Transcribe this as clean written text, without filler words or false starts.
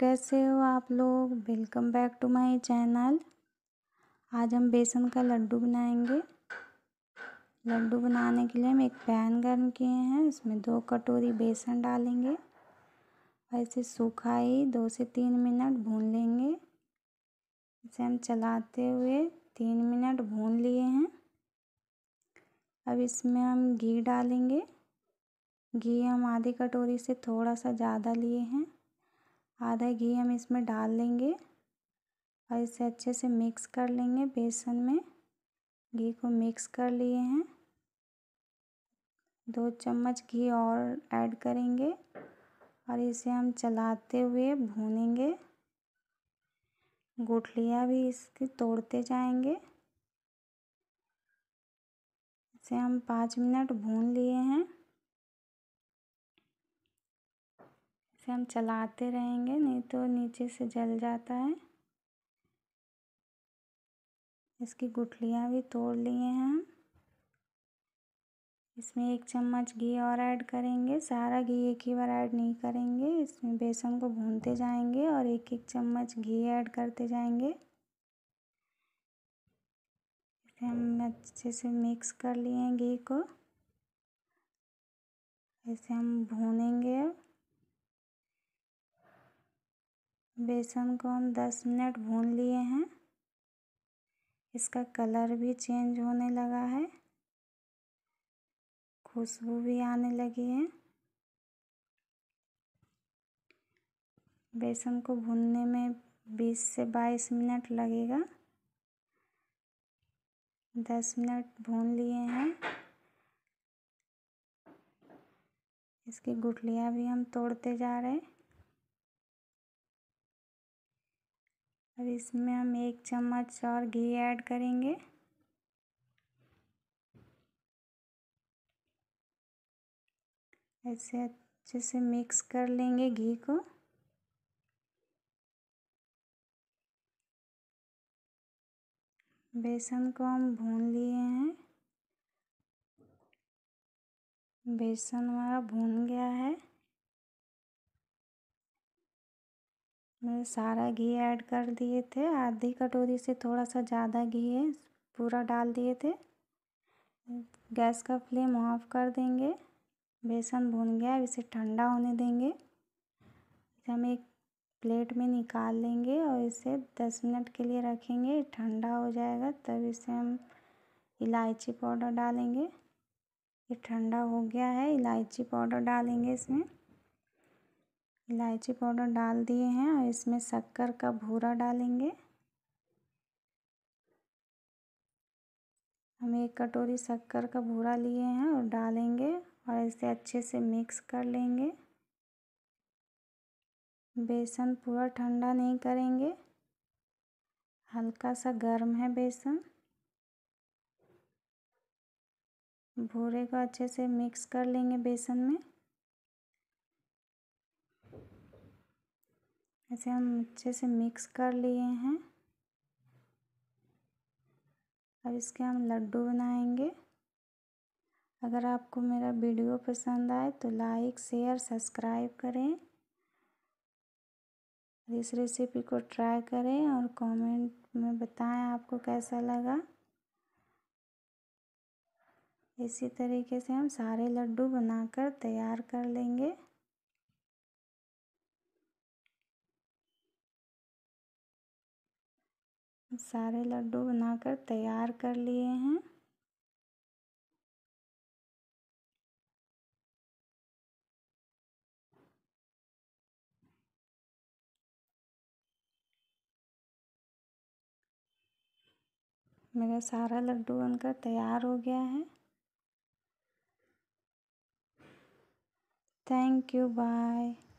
कैसे हो आप लोग। Welcome back to my channel. आज हम बेसन का लड्डू बनाएंगे। लड्डू बनाने के लिए हम एक पैन गर्म किए हैं, उसमें 2 कटोरी बेसन डालेंगे और इसे सूखा ही 2 से 3 मिनट भून लेंगे। इसे हम चलाते हुए 3 मिनट भून लिए हैं। अब इसमें हम घी डालेंगे। घी हम आधी कटोरी से थोड़ा सा ज़्यादा लिए हैं। आधा घी हम इसमें डाल लेंगे और इसे अच्छे से मिक्स कर लेंगे। बेसन में घी को मिक्स कर लिए हैं। 2 चम्मच घी और ऐड करेंगे और इसे हम चलाते हुए भूनेंगे। गुठलियाँ भी इसकी तोड़ते जाएंगे। इसे हम 5 मिनट भून लिए हैं। इसे हम चलाते रहेंगे, नहीं तो नीचे से जल जाता है। इसकी गुठलियाँ भी तोड़ लिए हैं हम। इसमें 1 चम्मच घी और ऐड करेंगे। सारा घी एक ही बार ऐड नहीं करेंगे। इसमें बेसन को भूनते जाएंगे और 1-1 चम्मच घी ऐड करते जाएंगे। इसे हम अच्छे से मिक्स कर लिए हैं घी को। इसे हम भूनेंगे। बेसन को हम 10 मिनट भून लिए हैं। इसका कलर भी चेंज होने लगा है, खुशबू भी आने लगी है। बेसन को भूनने में 20 से 22 मिनट लगेगा। 10 मिनट भून लिए हैं। इसकी गुठलियाँ भी हम तोड़ते जा रहे हैं। अब इसमें हम 1 चम्मच और घी ऐड करेंगे। ऐसे अच्छे से मिक्स कर लेंगे घी को। बेसन को हम भून लिए हैं। बेसन हमारा भून गया है। मैंने सारा घी ऐड कर दिए थे। आधी कटोरी से थोड़ा सा ज़्यादा घी है, पूरा डाल दिए थे। गैस का फ्लेम ऑफ कर देंगे। बेसन भून गया, अब इसे ठंडा होने देंगे। इसे हम एक प्लेट में निकाल लेंगे और इसे 10 मिनट के लिए रखेंगे। ठंडा हो जाएगा तब इसे हम इलायची पाउडर डालेंगे। ये ठंडा हो गया है, इलायची पाउडर डालेंगे। इसमें इलायची पाउडर डाल दिए हैं और इसमें शक्कर का भूरा डालेंगे। हम 1 कटोरी शक्कर का भूरा लिए हैं और डालेंगे और इसे अच्छे से मिक्स कर लेंगे। बेसन पूरा ठंडा नहीं करेंगे, हल्का सा गर्म है बेसन। भूरे को अच्छे से मिक्स कर लेंगे बेसन में। ऐसे हम अच्छे से मिक्स कर लिए हैं। अब इसके हम लड्डू बनाएंगे। अगर आपको मेरा वीडियो पसंद आए तो लाइक शेयर सब्सक्राइब करें। इस रेसिपी को ट्राई करें और कमेंट में बताएं आपको कैसा लगा। इसी तरीके से हम सारे लड्डू बनाकर तैयार कर लेंगे। सारे लड्डू बनाकर तैयार कर लिए हैं। मेरा सारा लड्डू बनकर तैयार हो गया है। Thank you, bye.